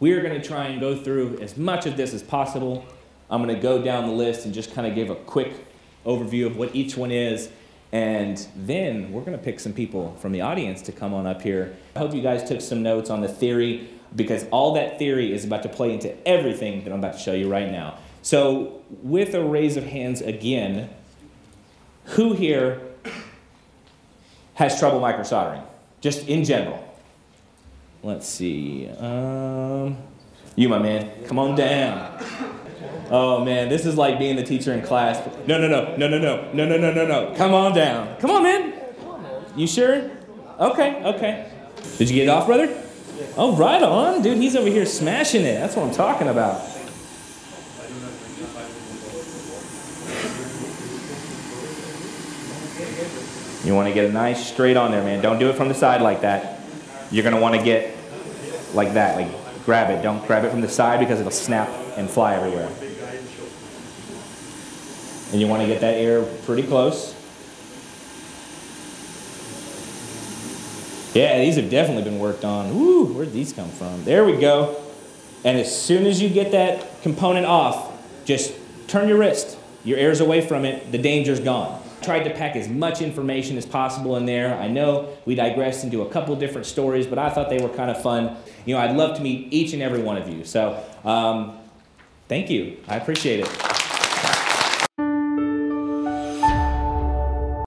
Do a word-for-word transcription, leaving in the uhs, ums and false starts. We are going to try and go through as much of this as possible. I'm going to go down the list and just kind of give a quick overview of what each one is. And then we're going to pick some people from the audience to come on up here. I hope you guys took some notes on the theory, because all that theory is about to play into everything that I'm about to show you right now. So with a raise of hands again, who here has trouble microsoldering, just in general? Let's see. Um, you, my man, come on down. Oh man, this is like being the teacher in class. No, no, no, no, no, no, no, no, no, no, no. Come on down. Come on, man. You sure? Okay, okay. Did you get it off, brother? Oh, right on, dude. He's over here smashing it. That's what I'm talking about. You want to get a nice straight on there, man. Don't do it from the side like that. You're going to want to get like that, like grab it. Don't grab it from the side because it'll snap and fly everywhere. And you want to get that air pretty close. Yeah, these have definitely been worked on. Woo, where'd these come from? There we go. And as soon as you get that component off, just turn your wrist. Your air's away from it. The danger's gone. Tried to pack as much information as possible in there. I know we digressed into a couple different stories, but I thought they were kind of fun. You know, I'd love to meet each and every one of you. So um, thank you. I appreciate it.